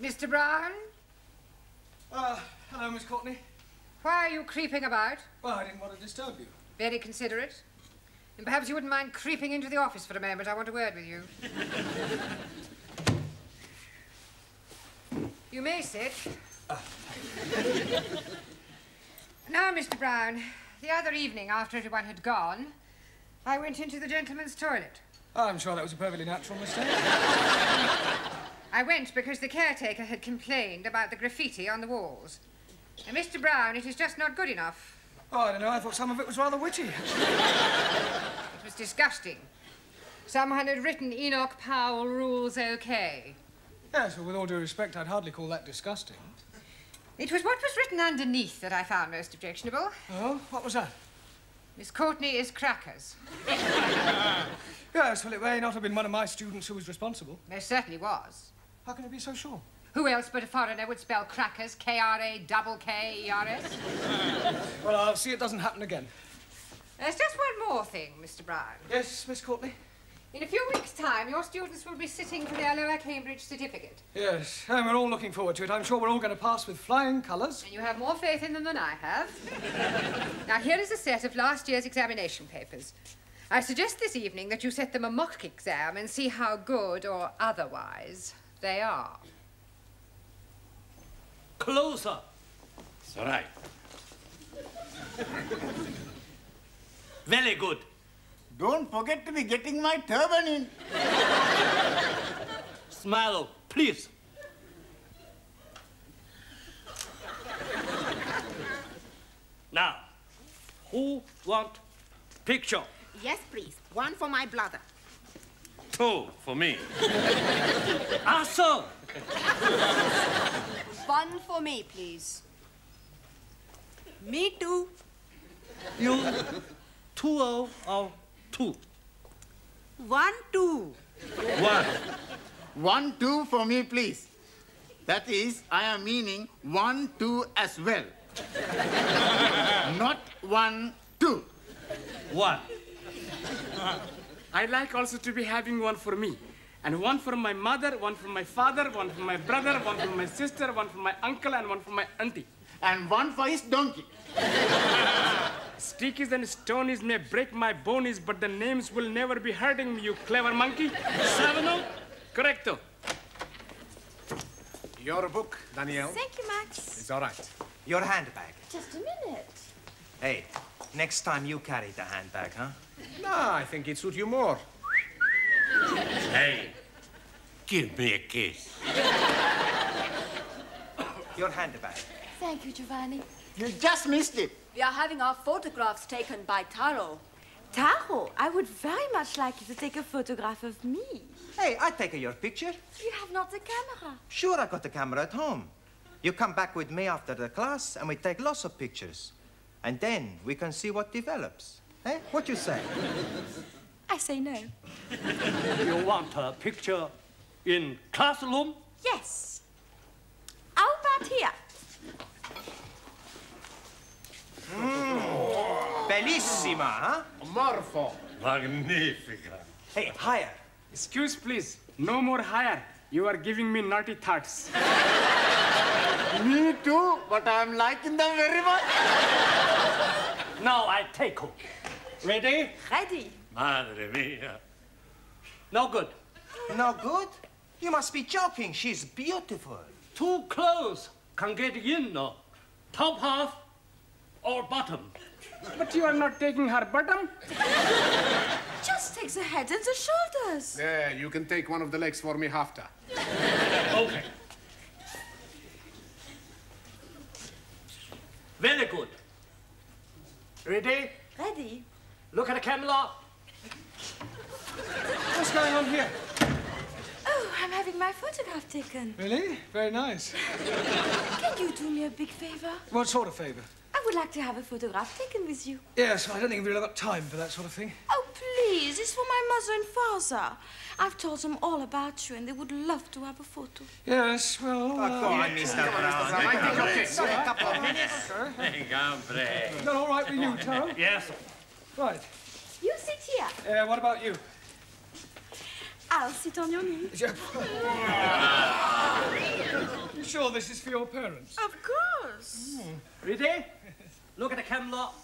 Mr. Brown? Hello, Miss Courtney. Why are you creeping about? Well, I didn't want to disturb you. Very considerate. And perhaps you wouldn't mind creeping into the office for a moment. I want a word with you. You may sit. Now, Mr. Brown, the other evening, after everyone had gone, I went into the gentleman's toilet. Oh, I'm sure that was a perfectly natural mistake. I went because the caretaker had complained about the graffiti on the walls. And Mr. Brown, it is just not good enough. Oh, I don't know. I thought some of it was rather witty. It was disgusting. Someone had written Enoch Powell rules OK. Yes, well, with all due respect, I'd hardly call that disgusting. It was what was written underneath that I found most objectionable. Oh, what was that? Miss Courtney is crackers. Yes, well, it may not have been one of my students who was responsible. There certainly was. How can you be so sure? Who else but a foreigner would spell crackers, K-R-A-double-K-E-R-S? Well, I'll see it doesn't happen again. There's just one more thing, Mr. Brown. Yes, Miss Courtney? In a few weeks' time, your students will be sitting for their lower Cambridge certificate. Yes, and we're all looking forward to it. I'm sure we're all going to pass with flying colours. And you have more faith in them than I have. Now, here is a set of last year's examination papers. I suggest this evening that you set them a mock exam and see how good or otherwise they are. Closer. It's all right. Very good. Don't forget to be getting my turban in. Smile, please. Now, who want picture? Yes, please. One for my brother. Two for me. Ah, sir. One for me, please. Me too. You two or two? 1 2. One. 1 2 for me, please. That is, I am meaning 1 2 as well. Not 1 2. One. I like also to be having one for me. And one for my mother, one for my father, one for my brother, one for my sister, one for my uncle, and one for my auntie. And one for his donkey. Stickies and stonies may break my bonies, but the names will never be hurting me, you clever monkey. Savano, correcto. Your book, Danielle. Thank you, Max. It's all right. Your handbag. Just a minute. Hey, next time you carry the handbag, huh? No, I think it suits you more. Hey, give me a kiss. Your handbag. Thank you, Giovanni. You just missed it. We are having our photographs taken by Taro. Taro, I would very much like you to take a photograph of me. Hey, I take your picture. You have not the camera. Sure, I got the camera at home. You come back with me after the class and we take lots of pictures. And then we can see what develops. Eh? What you say? I say no. You want a picture in classroom? Yes. How about here? Bellissima, huh? Morfo. Magnifica. Hey, higher. Excuse, please. No more higher. You are giving me naughty thoughts. Me too, but I'm liking them very much. Now I take hook. Ready? Ready. Madre mia. No good. No good? You must be joking. She's beautiful. Too close can get in, no? Top half or bottom? But you are not taking her bottom. Just take the head and the shoulders. Yeah, you can take one of the legs for me after. Okay. Very good. Ready? Ready. Look at the camera. What's going on here? Oh, I'm having my photograph taken. Really? Very nice. Can you do me a big favor? What sort of favor? I would like to have a photograph taken with you. Yes, I don't think we've really got time for that sort of thing. Oh, please. It's for my mother and father. I've told them all about you, and they would love to have a photo. Yes, well... Is that all right with you, Taro? Yes. Right. You sit here. Yeah, what about you? I'll sit on your knee. sure this is for your parents? Of course. Mm. Ready? Look at the Camelot.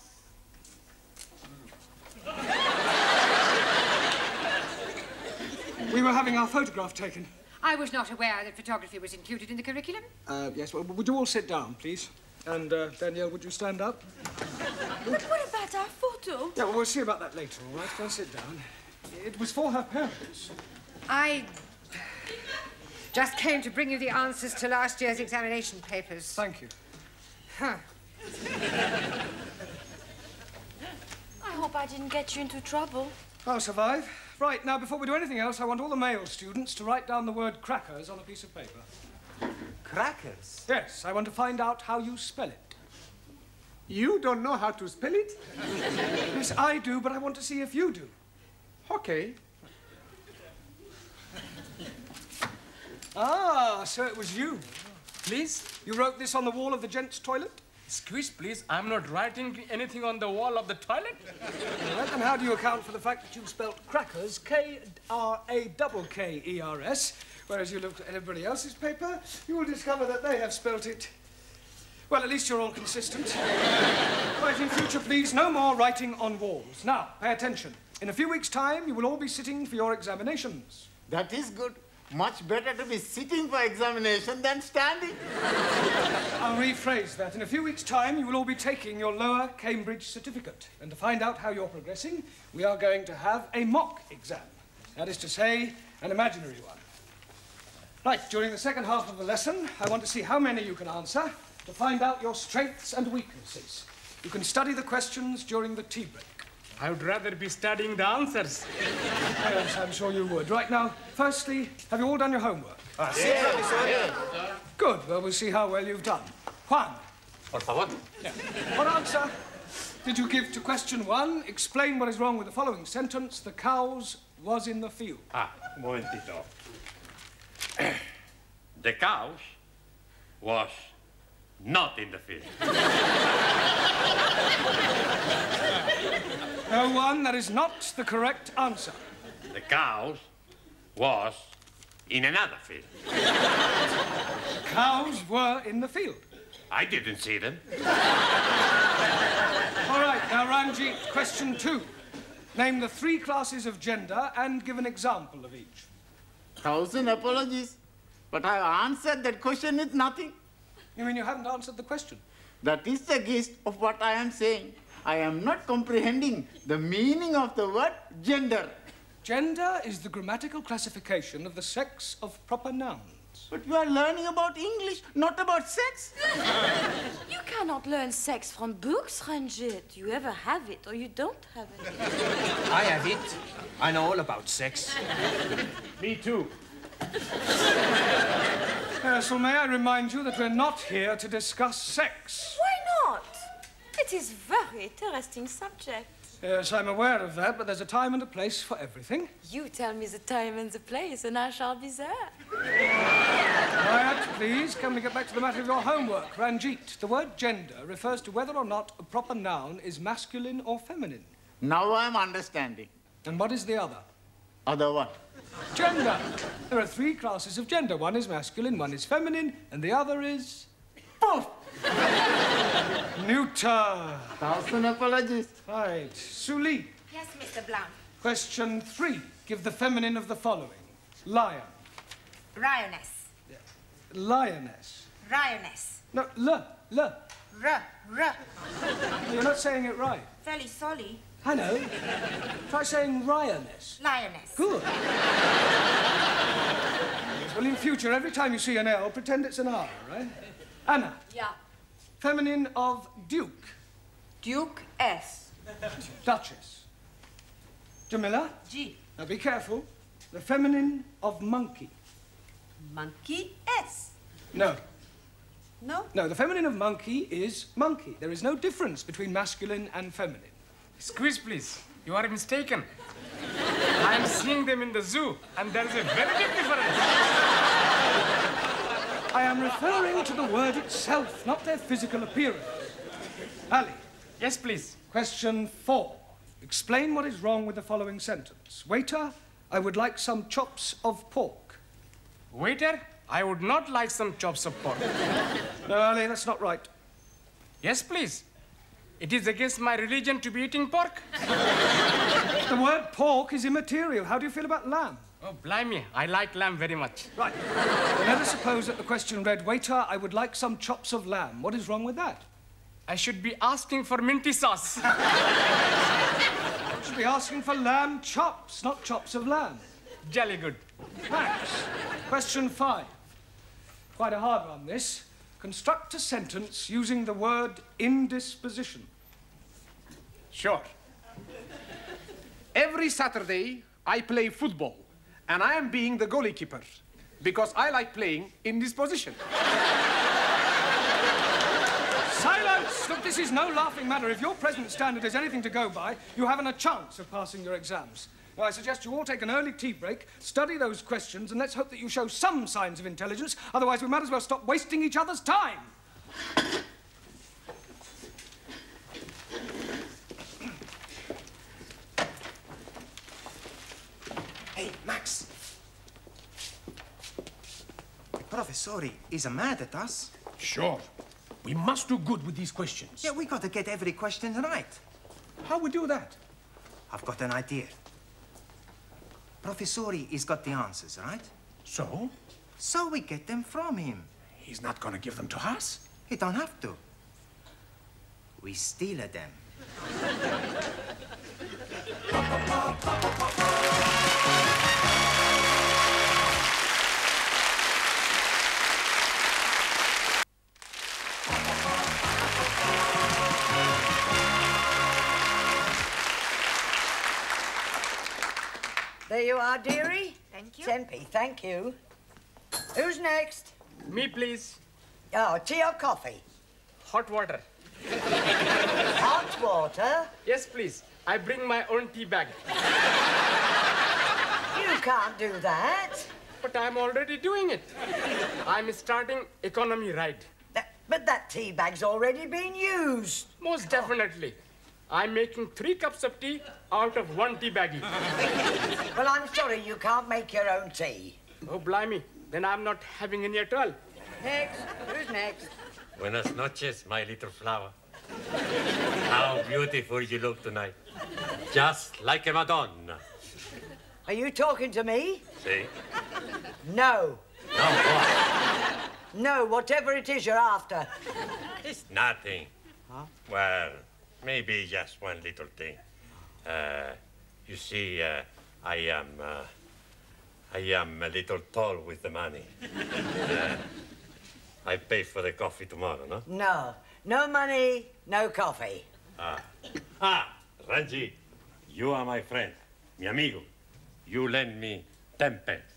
We were having our photograph taken. I was not aware that photography was included in the curriculum. Yes, well, would you all sit down, please? And, Danielle, would you stand up? But what about our photo? Yeah, well, we'll see about that later, all right? Go and sit down. It was for her parents. I just came to bring you the answers to last year's examination papers. Thank you. Huh. I hope I didn't get you into trouble. I'll survive. Right, now, before we do anything else, I want all the male students to write down the word crackers on a piece of paper. Crackers? Yes, I want to find out how you spell it. You don't know how to spell it? Yes, I do, but I want to see if you do. Okay. Ah, so it was you. Please? You wrote this on the wall of the gents' toilet? Excuse, please, I'm not writing anything on the wall of the toilet. Well, then how do you account for the fact that you spelt crackers, K-R-A-K-K-E-R-S, whereas you looked at everybody else's paper, you will discover that they have spelt it. Well, at least you're all consistent. Right, in future, please, no more writing on walls. Now, pay attention. In a few weeks' time, you will all be sitting for your examinations. That is good. Much better to be sitting for examination than standing. I'll rephrase that. In a few weeks' time, you will all be taking your lower Cambridge certificate. And to find out how you're progressing, we are going to have a mock exam. That is to say, an imaginary one. Right, during the second half of the lesson, I want to see how many you can answer to find out your strengths and weaknesses. You can study the questions during the tea break. I would rather be studying the answers. Yes, I'm sure you would. Right now, firstly, have you all done your homework? Yes, sir. Yes. Good. Well, we'll see how well you've done. Juan. Por favor. Yeah. What answer did you give to question one? Explain what is wrong with the following sentence. The cows was in the field. Ah, un momentito. The cows was not in the field. No one, that is not the correct answer. The cows was in another field. Cows were in the field. I didn't see them. All right, now, Ranjit, question two. Name the three classes of gender and give an example of each. Thousand apologies, but I answered that question with nothing. You mean you haven't answered the question? That is the gist of what I am saying. I am not comprehending the meaning of the word gender. Gender is the grammatical classification of the sex of proper nouns. But we are learning about English, not about sex. You cannot learn sex from books, Ranjit. You either have it or you don't have it. I have it. I know all about sex. Me too. So may I remind you that we're not here to discuss sex. Why not? It is very interesting subject. Yes, I'm aware of that, but there's a time and a place for everything. You tell me the time and the place, and I shall be there. Quiet, please. Can we get back to the matter of your homework? Ranjit, the word gender refers to whether or not a proper noun is masculine or feminine. Now I'm understanding. And what is the other? Other one. Gender. There are three classes of gender. One is masculine, one is feminine, and the other is... Poof! Newton. Thousand apologies. Right. Suli. Yes, Mr. Blount. Question three. Give the feminine of the following. Lion. Lioness. Yeah. Lioness. Lioness. No, l, l. R, r. You're not saying it right. Very sorry. I know. Try saying lioness. Lioness. Good. Well, in future, every time you see an L, pretend it's an R, right? Anna. Yeah. Feminine of Duke. Duke S. Duchess. Jamila. G. Now be careful. The feminine of monkey. Monkey S. No. No? No, the feminine of monkey is monkey. There is no difference between masculine and feminine. Squeeze, please. You are mistaken. I am seeing them in the zoo, and there is a very big difference. I am referring to the word itself, not their physical appearance. Ali. Yes, please. Question four. Explain what is wrong with the following sentence. Waiter, I would like some chops of pork. Waiter, I would not like some job support. No, Ali, that's not right. Yes, please. It is against my religion to be eating pork. The word pork is immaterial. How do you feel about lamb? Oh, blimey. I like lamb very much. Right. Let us suppose that the question read, waiter, I would like some chops of lamb. What is wrong with that? I should be asking for minty sauce. You should be asking for lamb chops, not chops of lamb. Jolly good. Thanks. Question 5. Quite a hard one, this. Construct a sentence using the word indisposition. Sure. Every Saturday, I play football, and I am being the goalkeeper because I like playing indisposition. Silence! Look, this is no laughing matter. If your present standard is anything to go by, you haven't a chance of passing your exams. Now, I suggest you all take an early tea break, study those questions, and let's hope that you show some signs of intelligence. Otherwise, we might as well stop wasting each other's time. Hey, Max. The professor is mad at us. Sure. We must do good with these questions. Yeah, we got to get every question right. How we do that? I've got an idea. Professori has got the answers, right? So? So we get them from him. He's not gonna give them to us? He don't have to. We steal them. There you are, dearie. Thank you. Tempe, thank you. Who's next? Me, please. Oh, tea or coffee? Hot water. Hot water? Yes, please. I bring my own tea bag. You can't do that. But I'm already doing it. I'm starting economy right. But that tea bag's already been used. Most definitely. I'm making 3 cups of tea out of 1 tea baggie. Well, I'm sorry you can't make your own tea. Oh, blimey. Then I'm not having any at all. Next. Who's next? Buenas noches, my little flower. How beautiful you look tonight. Just like a Madonna. Are you talking to me? See? No. No, what? No, whatever it is you're after. It's nothing. Huh? Well... maybe just one little thing. You see, I am a little tall with the money. I pay for the coffee tomorrow, no? No. No money, no coffee. Ranji, you are my friend, mi amigo. You lend me 10 pence.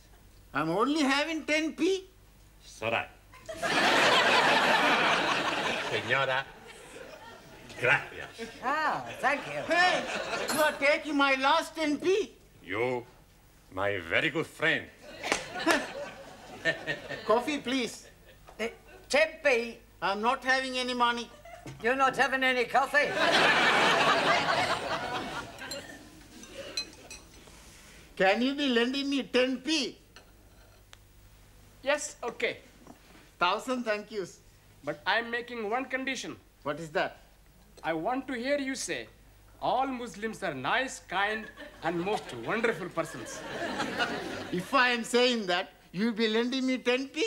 I'm only having 10p? Sorry. Señora. Gracias. Oh, thank you. Hey, you are taking my last 10p. You, my very good friend. Coffee, please. 10p? I'm not having any money. You're not having any coffee? Can you be lending me 10p? Yes, okay. 1,000 thank yous. But I'm making one condition. What is that? I want to hear you say, all Muslims are nice, kind, and most wonderful persons. If I am saying that, you'll be lending me 10p?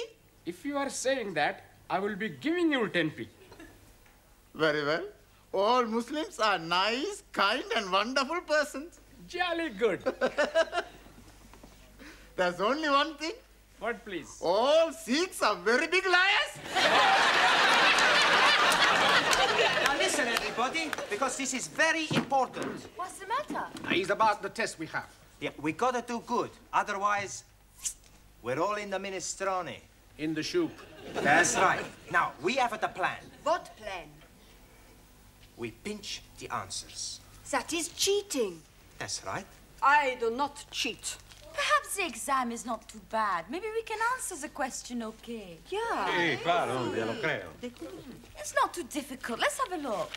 If you are saying that, I will be giving you 10p. Very well. All Muslims are nice, kind, and wonderful persons. Jolly good. There's only one thing. What, please? All Sikhs are very big liars. Listen, everybody, because this is very important. What's the matter? It's about the test we have. Yeah, we gotta do good. Otherwise, we're all in the minestrone. In the soup. That's right. Now, we have a plan. What plan? We pinch the answers. That is cheating. That's right. I do not cheat. Perhaps the exam is not too bad. Maybe we can answer the question okay. Yeah. Sì, claro, io lo creo. It's not too difficult. Let's have a look.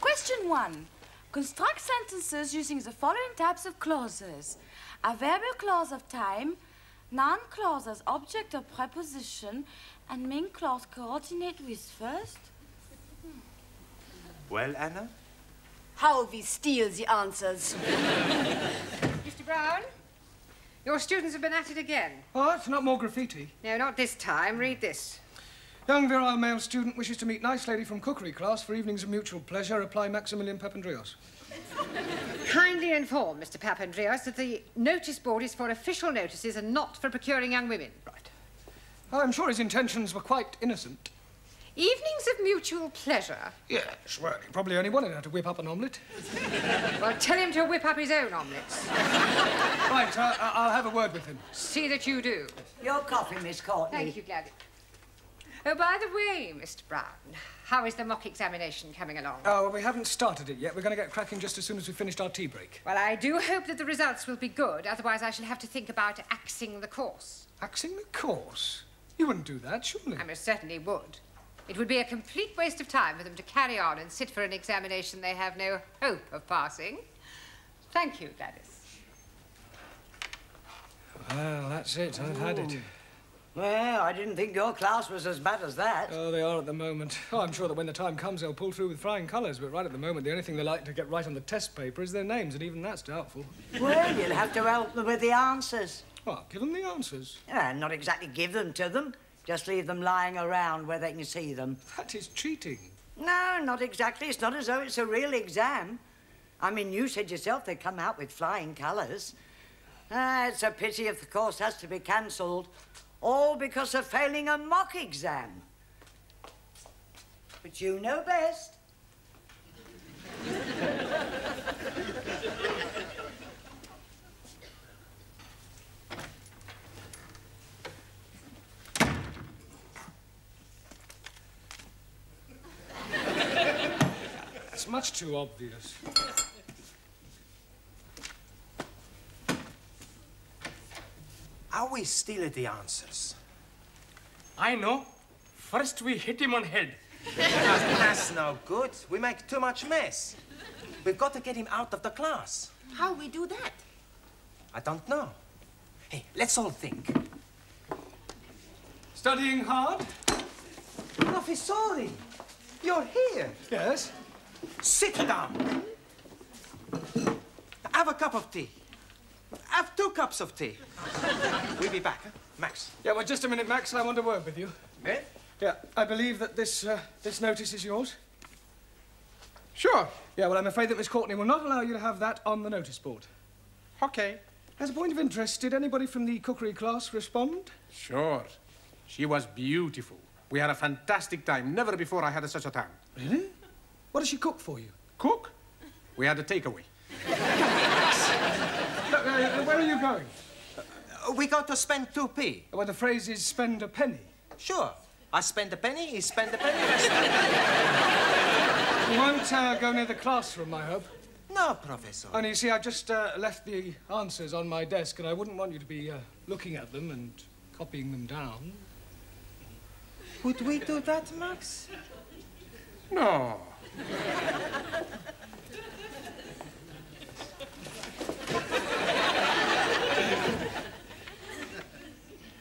Question 1. Construct sentences using the following types of clauses. A verbal clause of time, noun clause as object or preposition and main clause coordinate with first? Well, Anna? How we steal the answers. Mr. Brown, your students have been at it again. Oh, it's not more graffiti. No, not this time. Read this. Young virile male student wishes to meet nice lady from cookery class for evenings of mutual pleasure. Apply Maximilian Papandrias. Kindly inform Mr. Papandrias that the notice board is for official notices and not for procuring young women. Right. I'm sure his intentions were quite innocent. Evenings of mutual pleasure? Yes, well, he probably only wanted her to whip up an omelette. Well, tell him to whip up his own omelettes. Right, I'll have a word with him. See that you do. Your coffee, Miss Courtney. Thank you, Gladys. Oh, by the way, Mr. Brown, how is the mock examination coming along? Oh, well, we haven't started it yet. We're going to get cracking just as soon as we've finished our tea break. Well, I do hope that the results will be good. Otherwise, I shall have to think about axing the course. Axing the course? You wouldn't do that, surely? I most certainly would. It would be a complete waste of time for them to carry on and sit for an examination they have no hope of passing. Thank you, Gladys. Well, that's it. I've had it. Well, I didn't think your class was as bad as that. Oh, they are at the moment. Oh, I'm sure that when the time comes, they'll pull through with flying colours. But right at the moment, the only thing they like to get right on the test paper is their names, and even that's doubtful. Well, you'll have to help them with the answers. Well, give them the answers. Not exactly give them to them. Just leave them lying around where they can see them. That is cheating. No, not exactly. It's not as though it's a real exam. I mean, you said yourself they come out with flying colours. It's a pity if the course has to be cancelled, all because of failing a mock exam. But you know best. It's much too obvious. I always steal the answers. I know. First we hit him on head. That's no good. We make too much mess. We've got to get him out of the class. How we do that? I don't know. Hey, let's all think. Studying hard? Professori, you're here. Yes. Sit down. Have a cup of tea. Have two cups of tea. We'll be back, huh? Max. Yeah, well, just a minute, Max. I want a word with you. Eh? Yeah, I believe that this notice is yours. Sure. Yeah, well, I'm afraid that Miss Courtney will not allow you to have that on the notice board. Okay. As a point of interest, did anybody from the cookery class respond? Sure. She was beautiful. We had a fantastic time. Never before I had such a time. Really? What does she cook for you? Cook? We had a takeaway. Look, where are you going? We got to spend 2p. Well, the phrase is spend a penny. Sure. I spend a penny, he spend a penny. You won't go near the classroom, I hope. No, Professor. Only, you see, I just left the answers on my desk, and I wouldn't want you to be looking at them and copying them down. Would we do that, Max? No.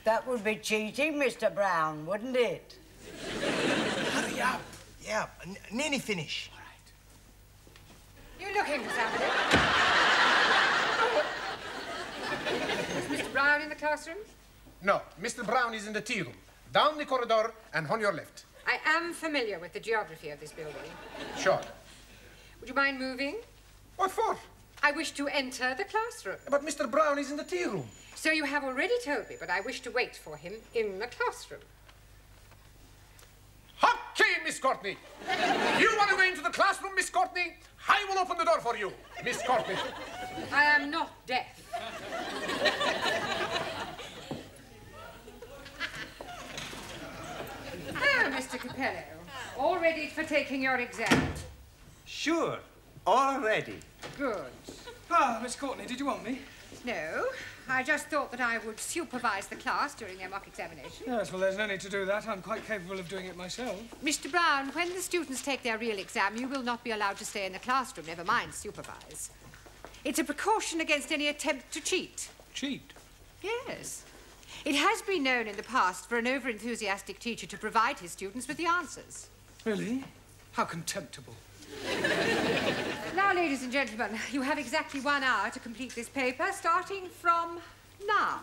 That would be cheating, Mr. Brown, wouldn't it? Hurry up. Yeah, nearly finish. All right. You're looking for something. Is Mr. Brown in the classroom? No, Mr. Brown is in the tea room. Down the corridor and on your left. I am familiar with the geography of this building. Sure. Would you mind moving? What for? I wish to enter the classroom. But Mr. Brown is in the tea room. So you have already told me, but I wish to wait for him in the classroom. Okay, Miss Courtney. You want to go into the classroom, Miss Courtney? I will open the door for you, Miss Courtney. I am not deaf. Oh, Mr. Capello, all ready for taking your exam? Sure, all ready. Good. Ah, Miss Courtney, did you want me? No, I just thought that I would supervise the class during their mock examination. Yes, well, there's no need to do that. I'm quite capable of doing it myself. Mr. Brown, when the students take their real exam, you will not be allowed to stay in the classroom, never mind supervise. It's a precaution against any attempt to cheat. Cheat? Yes. It has been known in the past for an over-enthusiastic teacher to provide his students with the answers. Really? How contemptible. Now, ladies and gentlemen, you have exactly 1 hour to complete this paper, starting from now.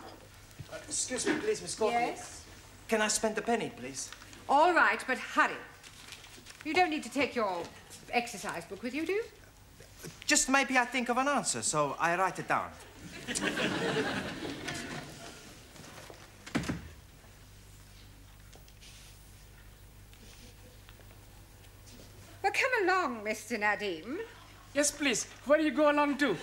Excuse me, please, Miss Courtney. Yes? Can I spend a penny, please? All right, but hurry. You don't need to take your exercise book with you, do you? Just maybe I think of an answer, so I write it down. Well, come along, Mr. Nadim. Yes, please. Where do you go along to?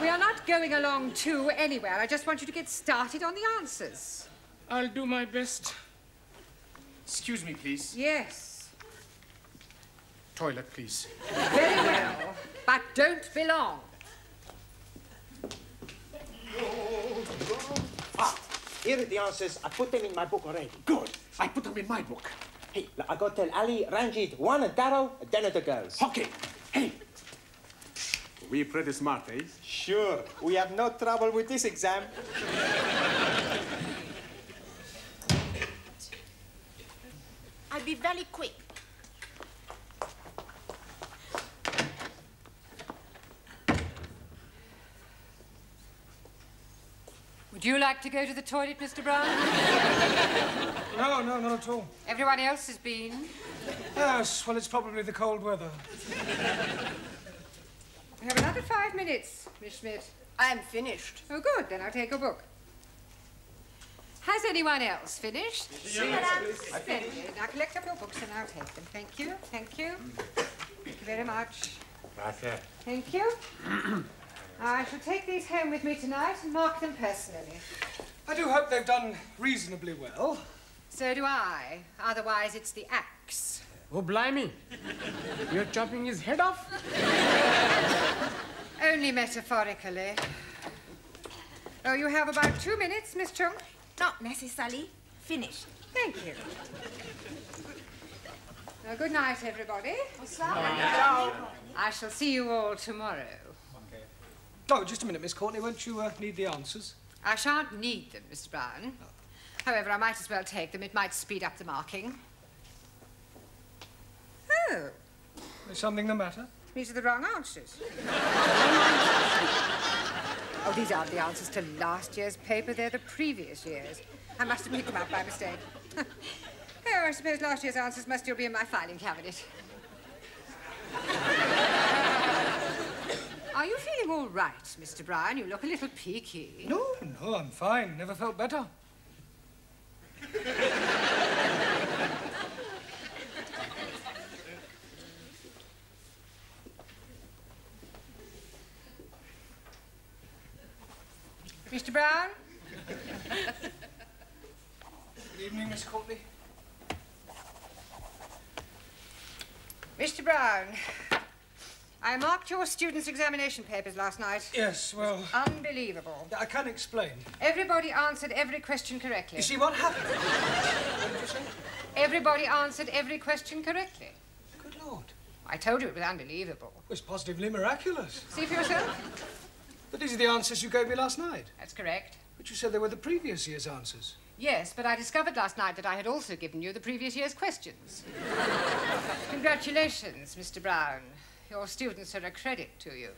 We are not going along to anywhere. I just want you to get started on the answers. I'll do my best. Excuse me, please. Yes. Toilet, please. Very well, but don't be long. Ah, here are the answers. I put them in my book already. Good. I put them in my book. Hey, I got to tell Ali, Ranjit, Juan and Taro, and then the girls. Okay. Hey. We're pretty smart, eh? Sure. We have no trouble with this exam. I'll be very quick. Would you like to go to the toilet, Mr. Brown? No, not at all. Everyone else has been? Yes, well, it's probably the cold weather. We have another 5 minutes, Miss Schmidt. I am finished. Oh, good. Then I'll take a book. Has anyone else finished? Yes, now collect up your books and I'll take them. Thank you. Thank you. Thank you very much. Gracias. Thank you. I shall take these home with me tonight and mark them personally. I do hope they've done reasonably well. So do I. Otherwise, it's the axe. Oh, blimey. You're chopping his head off? Only metaphorically. Oh, you have about 2 minutes, Miss Chung. Not necessarily. Finished. Thank you. Well, good night, everybody. Well, I shall see you all tomorrow. Okay. Oh, just a minute, Miss Courtney. Won't you need the answers? I shan't need them, Mr. Brown. Oh. However, I might as well take them. It might speed up the marking. Oh. Is something the matter? These are the wrong answers. Oh, these aren't the answers to last year's paper. They're the previous year's. I must have picked them up by mistake. Oh, I suppose last year's answers must still be in my filing cabinet. Are you feeling all right, Mr. Brown? You look a little peaky. No, I'm fine. Never felt better. Mr. Brown? Good evening, Miss Courtney. Mr. Brown, I marked your students' examination papers last night. Yes, well... Unbelievable. I can't explain. Everybody answered every question correctly. You see, what happened? What did you say? Everybody answered every question correctly. Good Lord. I told you it was unbelievable. It was positively miraculous. See for yourself. But these are the answers you gave me last night. That's correct. But you said they were the previous year's answers. Yes, but I discovered last night that I had also given you the previous year's questions. Congratulations, Mr. Brown. Your students are a credit to you.